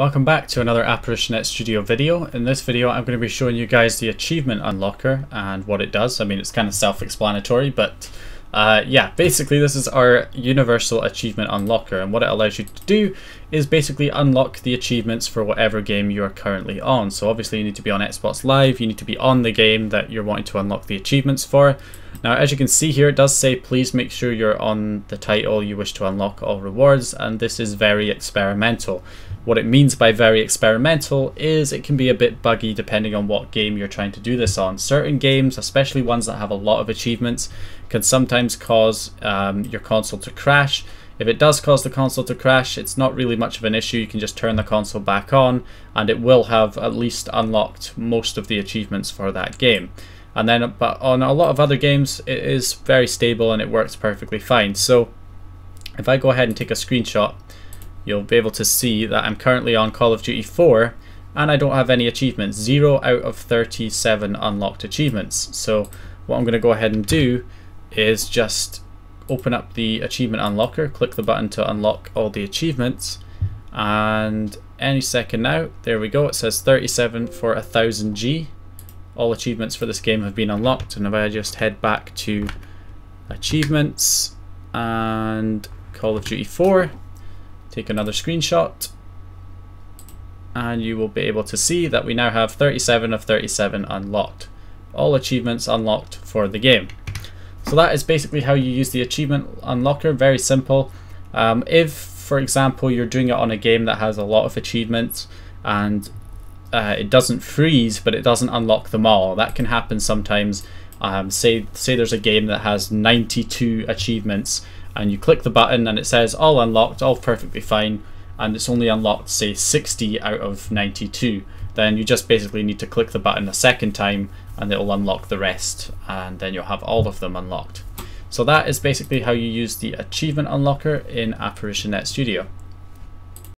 Welcome back to another ApparitionNET Studio video. In this video I'm going to be showing you guys the Achievement Unlocker and what it does. I mean, it's kind of self-explanatory, but yeah, basically this is our universal Achievement Unlocker, and what it allows you to do is basically unlock the achievements for whatever game you are currently on. So obviously you need to be on Xbox Live, you need to be on the game that you're wanting to unlock the achievements for. Now, as you can see here, it does say please make sure you're on the title you wish to unlock all rewards, and this is very experimental. What it means by very experimental is it can be a bit buggy depending on what game you're trying to do this on. Certain games, especially ones that have a lot of achievements, can sometimes cause your console to crash. If it does cause the console to crash, it's not really much of an issue. You can just turn the console back on and it will have at least unlocked most of the achievements for that game. And then, but on a lot of other games, it is very stable and it works perfectly fine. So if I go ahead and take a screenshot, you'll be able to see that I'm currently on Call of Duty 4 and I don't have any achievements. 0 out of 37 unlocked achievements. So what I'm going to go ahead and do is just open up the Achievement Unlocker, click the button to unlock all the achievements, and any second now, there we go, it says 37 for 1000G. All achievements for this game have been unlocked. And if I just head back to achievements and Call of Duty 4, take another screenshot, and you will be able to see that we now have 37 of 37 unlocked. All achievements unlocked for the game. So that is basically how you use the Achievement Unlocker, very simple. If, for example, you're doing it on a game that has a lot of achievements and it doesn't freeze, but it doesn't unlock them all, that can happen sometimes. Say there's a game that has 92 achievements, and you click the button and it says all unlocked, all perfectly fine, and it's only unlocked, say, 60 out of 92. Then you just basically need to click the button a second time and it'll unlock the rest, and then you'll have all of them unlocked. So that is basically how you use the Achievement Unlocker in ApparitionNET Studio.